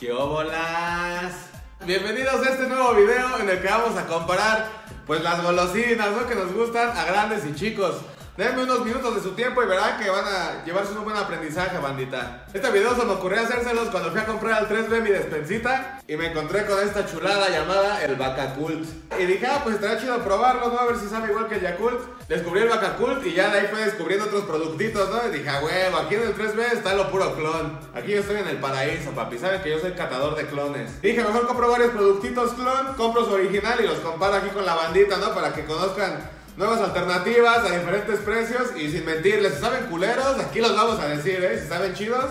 ¡Qué óbolas! Bienvenidos a este nuevo video en el que vamos a comparar pues las golosinas, ¿no?, que nos gustan a grandes y chicos. Denme unos minutos de su tiempo y verán que van a llevarse un buen aprendizaje, bandita. Este video se me ocurrió hacérselos cuando fui a comprar al 3B mi despensita y me encontré con esta chulada llamada el Bacacult. Y dije, ah, pues estaría chido probarlo, ¿no? A ver si sabe igual que el Yakult. Descubrí el Bacacult y ya de ahí fue descubriendo otros productitos, ¿no? Y dije, ah, huevo, aquí en el 3B está lo puro clon. Aquí yo estoy en el paraíso, papi. Saben que yo soy catador de clones. Dije, mejor compro varios productitos clon, compro su original y los comparo aquí con la bandita, ¿no? Para que conozcan nuevas alternativas a diferentes precios y sin mentirles, si saben culeros, aquí los vamos a decir, ¿eh? Si saben chidos,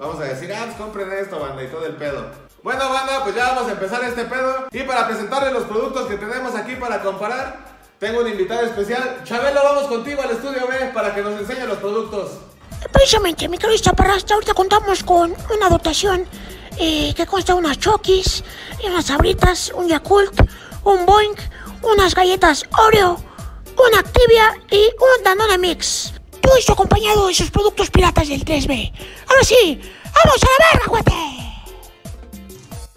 vamos a decir, ah, pues compren esto, banda, y todo el pedo. Bueno, banda, pues ya vamos a empezar este pedo. Y para presentarles los productos que tenemos aquí para comparar, tengo un invitado especial. Chabelo, vamos contigo al estudio B para que nos enseñe los productos. Precisamente, mi querido Chaparrasta, ahorita contamos con una dotación que consta de unas Chokis, unas Sabritas, un Yakult, un Boing, unas galletas Oreo, una Activia y un Danone Mix. Todo esto acompañado de sus productos piratas del 3B. Ahora sí, ¡vamos a la verga, guate!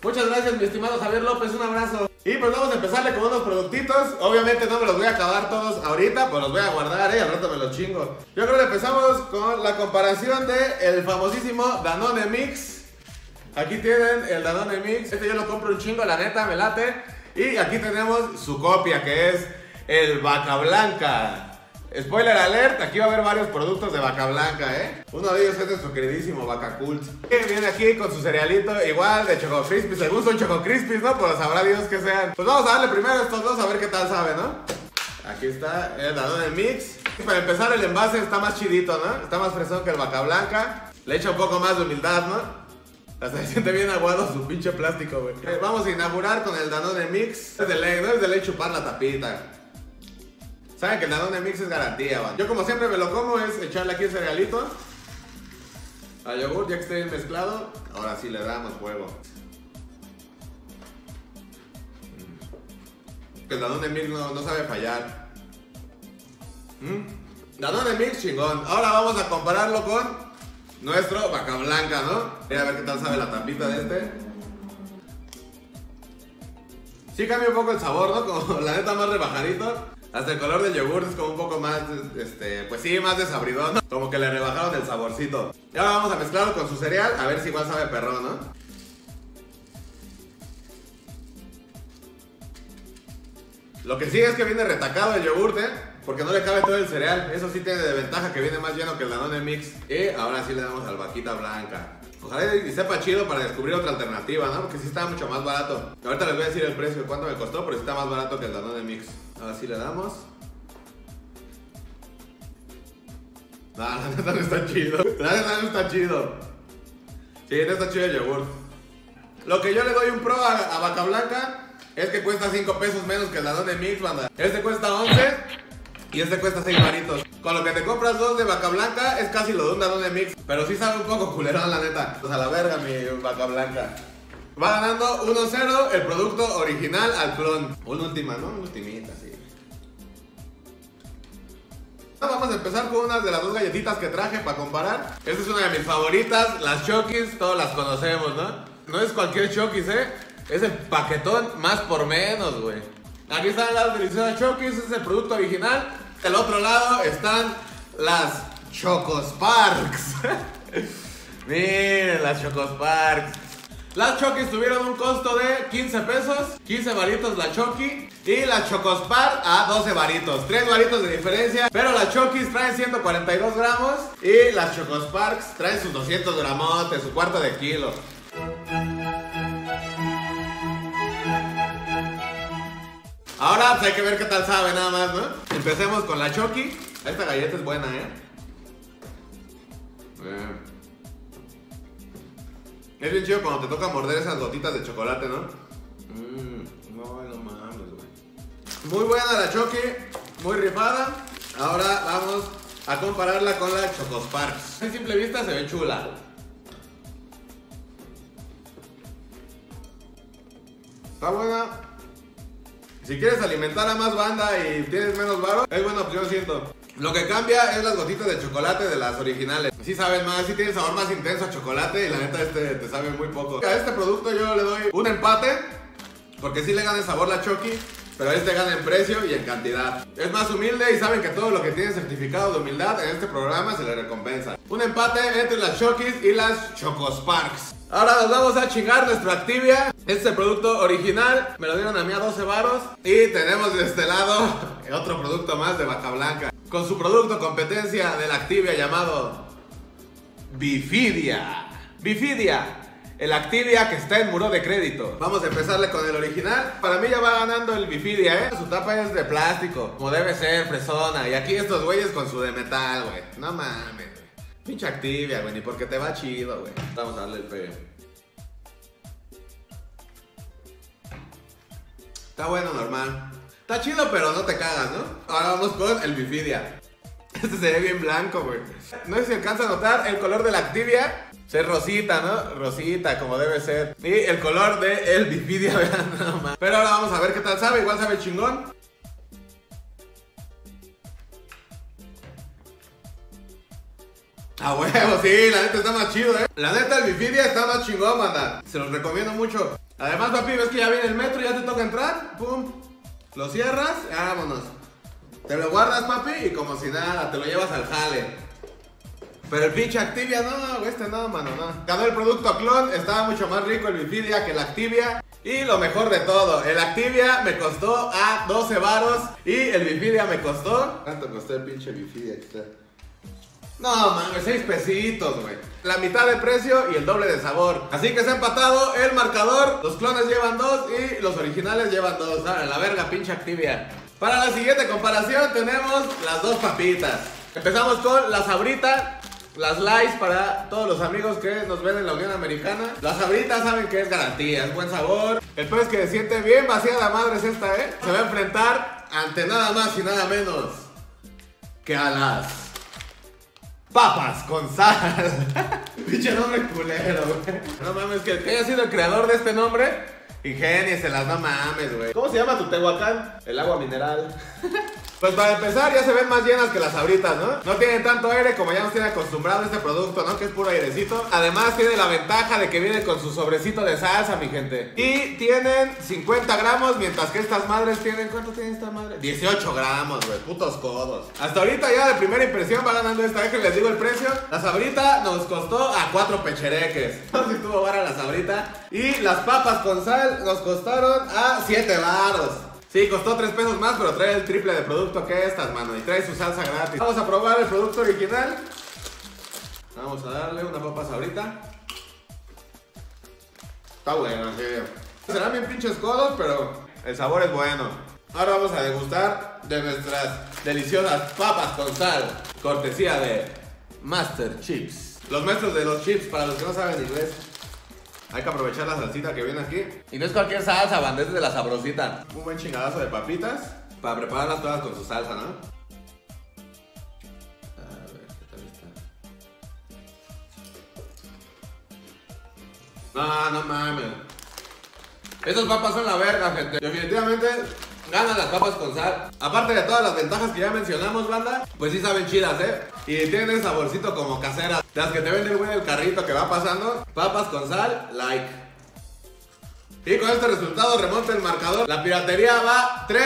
Muchas gracias, mi estimado Javier López, un abrazo. Y pues vamos a empezarle con unos productitos. Obviamente no me los voy a acabar todos ahorita, pues los voy a guardar, al rato me los chingo. Yo creo que empezamos con la comparación de el famosísimo Danone Mix. Aquí tienen el Danone Mix. Este yo lo compro un chingo, la neta, me late. Y aquí tenemos su copia, que es el Vaca Blanca. Spoiler alert, aquí va a haber varios productos de Vaca Blanca, ¿eh? Uno de ellos es nuestro queridísimo Bacacult, que viene aquí con su cerealito igual de Choco Krispis. Le gusta un Choco Krispis, ¿no? Pues sabrá Dios que sean. Pues vamos a darle primero a estos dos a ver qué tal sabe, ¿no? Aquí está el Danone Mix. Para empezar, el envase está más chidito, ¿no? Está más fresón que el Vaca Blanca. Le echa un poco más de humildad, ¿no? Hasta se siente bien aguado su pinche plástico, güey. Vamos a inaugurar con el Danone Mix. Es de ley, ¿no? Es de ley chupar la tapita. Saben que el Danone Mix es garantía, ¿va? Yo como siempre me lo como, es echarle aquí el cerealito al yogur, ya que esté bien mezclado. Ahora sí le damos juego. El Danone Mix no sabe fallar. Danone Mix chingón. Ahora vamos a compararlo con nuestro Vaca Blanca, ¿no? Voy a ver qué tal sabe la tapita de este. Sí cambia un poco el sabor, ¿no? Como la neta más rebajadito. Hasta el color del yogur es como un poco más, pues sí, más desabridón, ¿no? Como que le rebajaron el saborcito. Y ahora vamos a mezclarlo con su cereal, a ver si igual sabe perrón, ¿no? Lo que sí es que viene retacado el yogur, ¿eh? Porque no le cabe todo el cereal. Eso sí tiene de ventaja, que viene más lleno que el Danone Mix. Y ahora sí le damos al Vaquita Blanca. Ojalá y sepa chido para descubrir otra alternativa, ¿no? Porque sí está mucho más barato. Ahorita les voy a decir el precio, cuánto me costó, pero sí está más barato que el Danone Mix. Ahora sí le damos. No, la neta no está chido. La neta no está chido. Sí, no está chido el yogur. Lo que yo le doy un pro a Vaca Blanca es que cuesta 5 pesos menos que el Danone Mix, banda. Este cuesta 11 y este cuesta 6 varitos. Con lo que te compras dos de Vaca Blanca es casi lo de un Danone Mix. Pero sí sabe un poco culerón, la neta. Pues a la verga mi Vaca Blanca. Va ganando 1-0 el producto original al clon. Una última, ¿no? Una ultimita, sí. Ahora vamos a empezar con unas de las dos galletitas que traje para comparar. Esta es una de mis favoritas, las Chokis. Todos las conocemos, ¿no? No es cualquier Chokis, ¿eh? Es el paquetón más por menos, güey. Aquí están las deliciosas Chokis, este es el producto original. Del otro lado están las Chocosparks. Miren las Chocosparks. Las Chokis tuvieron un costo de 15 pesos, 15 varitos la Choki, y las Chocospar a 12 varitos, 3 varitos de diferencia. Pero las Chokis traen 142 gramos y las Chocosparks traen sus 200 gramotes, su cuarto de kilo. Ahora pues hay que ver qué tal sabe nada más, ¿no? Empecemos con la Choki. Esta galleta es buena, ¿eh? Es bien chido cuando te toca morder esas gotitas de chocolate, ¿no? No, no mames, güey. Muy buena la Choki, muy rifada. Ahora vamos a compararla con la Chocosparks. En simple vista se ve chula. Está buena. Si quieres alimentar a más banda y tienes menos varo, es buena opción, siento. Lo que cambia es las gotitas de chocolate de las originales. Sí saben más, sí tienen sabor más intenso a chocolate y la neta este te sabe muy poco. A este producto yo le doy un empate porque sí le gana el sabor la Chokis, pero este gana en precio y en cantidad. Es más humilde y saben que todo lo que tiene certificado de humildad en este programa se le recompensa. Un empate entre las Chokis y las Chocosparks. Ahora nos vamos a chingar nuestro Activia. Este producto original me lo dieron a mí a 12 varos. Y tenemos de este lado otro producto más de Vaca Blanca, con su producto competencia del Activia llamado Bifidia. Bifidia, el Activia que está en muro de crédito. Vamos a empezarle con el original. Para mí ya va ganando el Bifidia, Su tapa es de plástico, como debe ser, fresona. Y aquí estos güeyes con su de metal, güey. No mames, güey. Pinche Activia, güey. Ni porque te va chido, güey. Vamos a darle el pegue. Está bueno, normal. Está chido, pero no te cagas, ¿no? Ahora vamos con el Bifidia. Este se ve bien blanco, güey. No sé si alcanza a notar el color de la Activia. Es rosita, ¿no? Rosita, como debe ser. Y el color de el Bifidia, vean nada más. Pero ahora vamos a ver qué tal sabe. Igual sabe chingón. ¡A huevo! Sí, la neta está más chido, ¿eh? La neta, el Bifidia está más chingón, banda. Se los recomiendo mucho. Además, papi, ves que ya viene el metro, ya te toca entrar. Pum. Lo cierras. Vámonos. Te lo guardas, papi, y como si nada, te lo llevas al jale. Pero el pinche Activia, no, este no, mano, no. Ganó el producto a clon, estaba mucho más rico el Bifidia que el Activia. Y lo mejor de todo, el Activia me costó a 12 varos y el Bifidia me costó... ¿Cuánto costó el pinche Bifidia? No, mano, 6 pesitos, güey. La mitad de precio y el doble de sabor. Así que se ha empatado el marcador. Los clones llevan 2 y los originales llevan 2. A la verga, pinche Activia. Para la siguiente comparación tenemos las dos papitas. Empezamos con la Sabrita. Las Lights para todos los amigos que nos ven en la Unión Americana. Las Sabritas saben que es garantía, es buen sabor. El pez que se siente bien vaciada madre es esta, ¿eh? Se va a enfrentar ante nada más y nada menos que a las papas con sal. Pinche nombre culero, güey. No mames, que haya sido el creador de este nombre, ingénieselas, no mames, güey. ¿Cómo se llama tu Tehuacán? El agua mineral. Pues para empezar ya se ven más llenas que las Sabritas, ¿no? No tienen tanto aire como ya nos tiene acostumbrado este producto, ¿no? Que es puro airecito. Además tiene la ventaja de que viene con su sobrecito de salsa, mi gente. Y tienen 50 gramos, mientras que estas madres tienen... ¿Cuánto tiene esta madre? 18 gramos, güey, putos codos. Hasta ahorita ya de primera impresión va ganando esta vez que les digo el precio. La Sabrita nos costó a 4 pechereques. No sé si tuvo vara la Sabrita. Y las papas con sal nos costaron a 7 varos. Sí, costó 3 pesos más, pero trae el triple de producto que estas, mano. Y trae su salsa gratis. Vamos a probar el producto original. Vamos a darle una papa Sabrita. Está bueno, sí. Serán bien pinches codos, pero el sabor es bueno. Ahora vamos a degustar de nuestras deliciosas papas con sal, cortesía de Master Chips. Los maestros de los chips, para los que no saben inglés. Hay que aprovechar la salsita que viene aquí. Y no es cualquier salsa, banda, es de la sabrosita. Un buen chingadazo de papitas para prepararlas todas con su salsa, ¿no? A ver, ¿qué tal está? No, no mames. Estas papas son la verga, gente. Definitivamente ganan las papas con sal. Aparte de todas las ventajas que ya mencionamos, banda, pues sí saben chidas, ¿eh? Y tienen saborcito como casera. Las que te venden, güey, el carrito que va pasando. Papas con sal, like. Y con este resultado remonta el marcador. La piratería va 3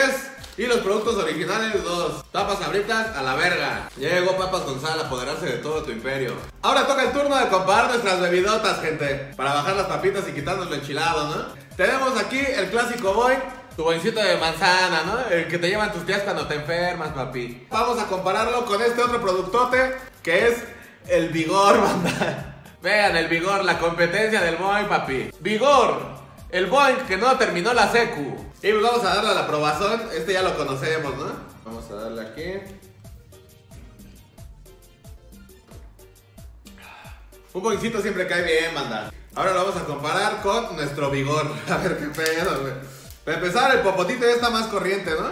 y los productos originales 2. Papas Sabritas a la verga. Ya llegó papas con sal a apoderarse de todo tu imperio. Ahora toca el turno de comparar nuestras bebidotas, gente. Para bajar las papitas y quitarnos lo enchilado, ¿no? Tenemos aquí el clásico Boing. Tu boincito de manzana, ¿no? El que te llevan tus tías cuando te enfermas, papi. Vamos a compararlo con este otro productote que es... el Vigor, banda. Vean el Vigor, la competencia del Boing, papi. Vigor, el Boing que no terminó la secu. Y pues vamos a darle a la probazón. Este ya lo conocemos, ¿no? Vamos a darle aquí. Un Boingcito siempre cae bien, banda. Ahora lo vamos a comparar con nuestro Vigor. A ver qué pedo, güey. Para empezar, el popotito ya está más corriente, ¿no?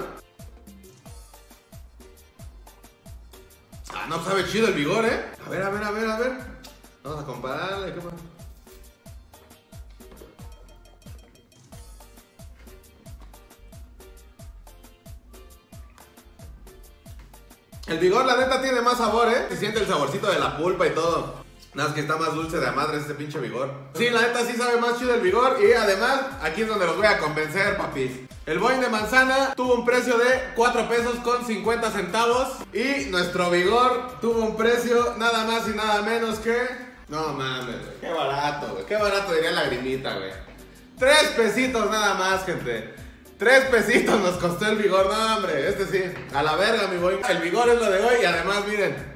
Ah, no sabe chido el Vigor, ¿eh? A ver, a ver, a ver, a ver. Vamos a compararle. El Vigor, la neta, tiene más sabor, ¿eh? Se siente el saborcito de la pulpa y todo. Nada más que está más dulce de la madre este pinche Vigor. Sí, la neta sí sabe más chido el Vigor. Y además, aquí es donde los voy a convencer, papis. El Boing de manzana tuvo un precio de 4 pesos con 50 centavos. Y nuestro Vigor tuvo un precio nada más y nada menos que... No mames, güey. Qué barato, güey. Qué barato diría Lagrimita, güey. 3 pesitos nada más, gente. 3 pesitos nos costó el Vigor. No, hombre, este sí. A la verga, mi Boing. El Vigor es lo de hoy y además, miren...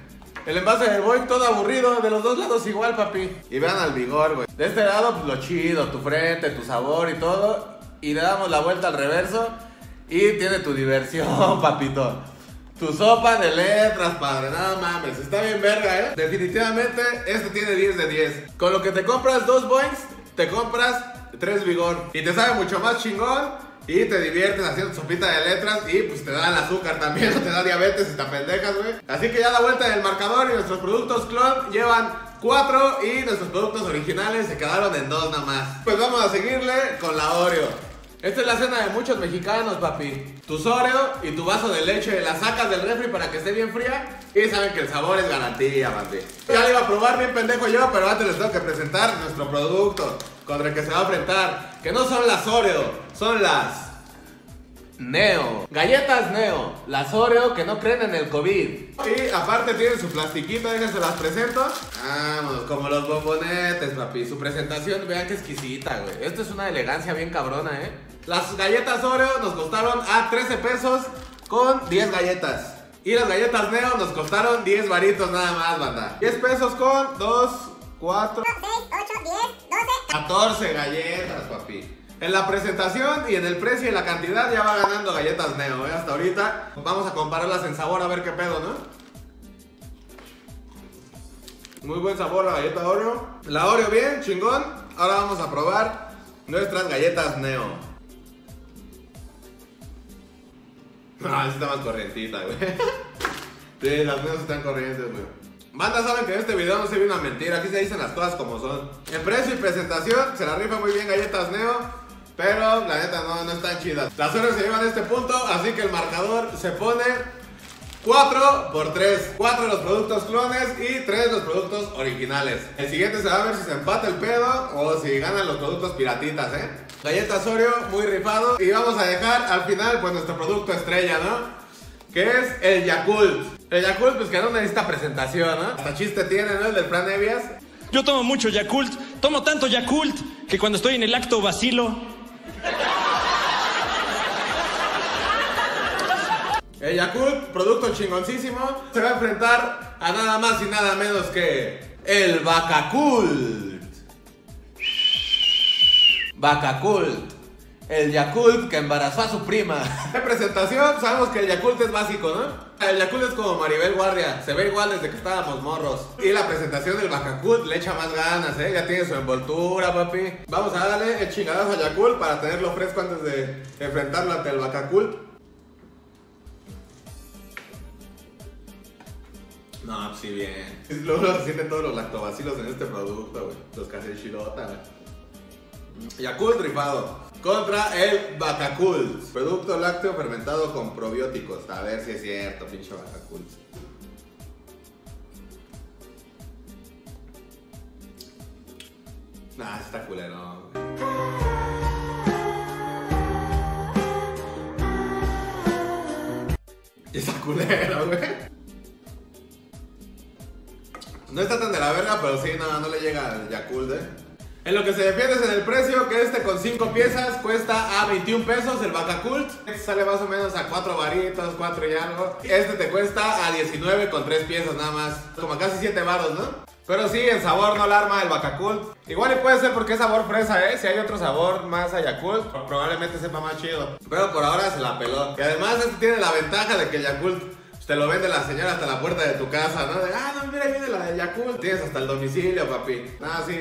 El envase del Boing todo aburrido, de los dos lados igual, papi. Y vean al Vigor, güey. De este lado, pues lo chido, tu frente, tu sabor y todo. Y le damos la vuelta al reverso y tiene tu diversión, papito. Tu sopa de letras, padre. No mames, está bien verga, ¿eh? Definitivamente, este tiene 10 de 10. Con lo que te compras 2 Boings, te compras 3 Vigor. Y te sabe mucho más chingón. Y te diviertes haciendo sopita de letras y pues te dan azúcar también, te da diabetes y te pendejas, güey. Así que ya la vuelta del marcador y nuestros productos clon llevan 4 y nuestros productos originales se quedaron en 2 nada más. Pues vamos a seguirle con la Oreo. Esta es la cena de muchos mexicanos, papi. Tus Oreo y tu vaso de leche la sacas del refri para que esté bien fría y saben que el sabor es garantía, papi. Ya le iba a probar bien pendejo yo, pero antes les tengo que presentar nuestro producto contra el que se va a enfrentar, que no son las Oreo, son las Neo. Galletas Neo, las Oreo que no creen en el COVID. Y aparte tienen su plastiquito, déjense las presento. Vamos, como los bombonetes, papi. Su presentación, vean que exquisita, güey. Esto es una elegancia bien cabrona, ¿eh? Las galletas Oreo nos costaron a 13 pesos con 10 galletas. Y las galletas Neo nos costaron 10 varitos nada más, banda. 10 pesos con 2... 4, 6, 8, 10, 12, 14 galletas, papi. En la presentación y en el precio y la cantidad ya va ganando galletas Neo, ¿eh? Hasta ahorita vamos a compararlas en sabor a ver qué pedo, ¿no? Muy buen sabor la galleta Oreo. La Oreo bien, chingón. Ahora vamos a probar nuestras galletas Neo. Ah, esta está más corrientita, güey. Sí, las Neos están corrientes, güey. Banda, saben que en este video no se ve una mentira, aquí se dicen las cosas como son. En precio y presentación se la rifa muy bien galletas Neo, pero la neta no están chidas. Las Oreo se llevan a este punto, así que el marcador se pone 4 por 3. 4 los productos clones y 3 los productos originales. El siguiente se va a ver si se empata el pedo o si ganan los productos piratitas, ¿eh? Galletas Oreo, muy rifado. Y vamos a dejar al final pues nuestro producto estrella, ¿no? Que es el Yakult. El Yakult, pues que no necesita presentación, ¿no? Hasta chiste tiene, ¿no? El del Fran Evias. Yo tomo mucho Yakult. Tomo tanto Yakult que cuando estoy en el acto vacilo. El Yakult, producto chingoncísimo, se va a enfrentar a nada más y nada menos que... el Bacacult. Bacacult. El Yakult que embarazó a su prima. En presentación sabemos que el Yakult es básico, ¿no? El Yakult es como Maribel Guardia. Se ve igual desde que estábamos morros. Y la presentación del Bacacult le echa más ganas, ¿eh? Ya tiene su envoltura, papi. Vamos a darle el chingadazo al Yakult para tenerlo fresco antes de enfrentarlo ante el Bacacult. No, sí bien. Luego se sienten todos los lactobacilos en este producto, güey. Los casechirota, güey. Yakult rifado contra el Bacacult, producto lácteo fermentado con probióticos. A ver si es cierto, pinche Bacacult. Nah, está culero. Está culero, güey. No está tan de la verga, pero sí, no le llega al Yakult, eh. En lo que se defiende es en el precio, que este con 5 piezas cuesta a 21 pesos el Bacacult. Este sale más o menos a 4 varitos, 4 y algo. Este te cuesta a 19 con 3 piezas nada más. Como a casi 7 varos, ¿no? Pero sí, el sabor no la arma el Bacacult. Igual y puede ser porque es sabor fresa, ¿eh? Si hay otro sabor más a Yakult, probablemente sepa más chido. Pero por ahora se la peló. Y además este tiene la ventaja de que el Yakult... te lo vende la señora hasta la puerta de tu casa, ¿no? De, ah, no, mira, ahí viene la de Yakult. Tienes hasta el domicilio, papi. Ah, sí.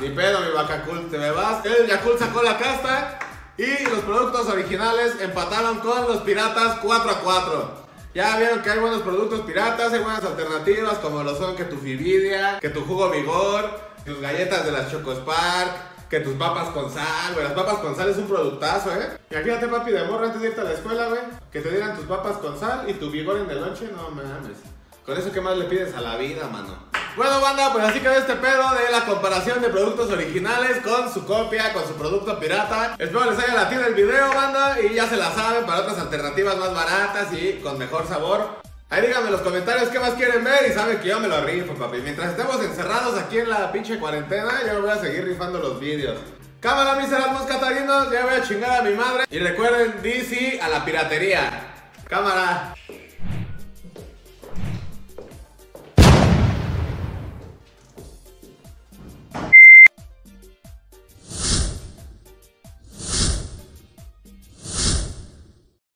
Ni pedo, mi Bacacult, te me vas. El Yakult sacó la casta y los productos originales empataron con los piratas 4 a 4. Ya vieron que hay buenos productos piratas, hay buenas alternativas como lo son que tu Bifidia, que tu jugo Vigor, tus galletas de las Chocosparks, que tus papas con sal, güey. Las papas con sal es un productazo, ¿eh? Imagínate, papi, de morra antes de irte a la escuela, güey, que te dieran tus papas con sal y tu Vigor en el lonche. No mames. Con eso, ¿qué más le pides a la vida, mano? Bueno, banda, pues así quedó este pedo de la comparación de productos originales con su copia, con su producto pirata. Espero les haya latido el video, banda, y ya se la saben para otras alternativas más baratas y con mejor sabor. Ahí díganme en los comentarios qué más quieren ver y saben que yo me lo rifo, papi. Mientras estemos encerrados aquí en la pinche cuarentena, yo me voy a seguir rifando los vídeos. Cámara, miserables catarinos, ya voy a chingar a mi madre. Y recuerden, DC a la piratería. Cámara.